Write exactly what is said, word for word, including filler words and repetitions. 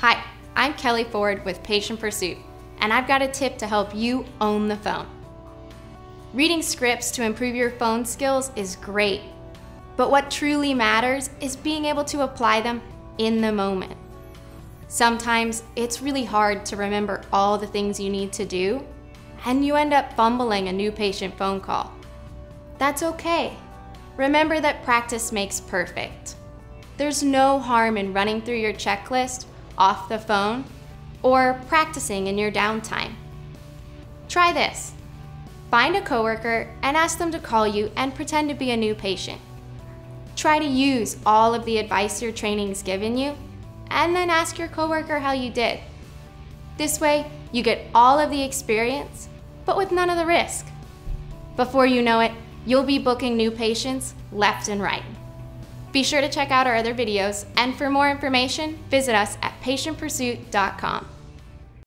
Hi, I'm Kelly Ford with Patient Pursuit, and I've got a tip to help you own the phone. Reading scripts to improve your phone skills is great, but what truly matters is being able to apply them in the moment. Sometimes it's really hard to remember all the things you need to do, and you end up fumbling a new patient phone call. That's okay. Remember that practice makes perfect. There's no harm in running through your checklist off the phone or practicing in your downtime. Try this. Find a coworker and ask them to call you and pretend to be a new patient. Try to use all of the advice your training's given you and then ask your coworker how you did. This way, you get all of the experience, but with none of the risk. Before you know it, you'll be booking new patients left and right. Be sure to check out our other videos, and for more information, visit us at patient pursuit dot com.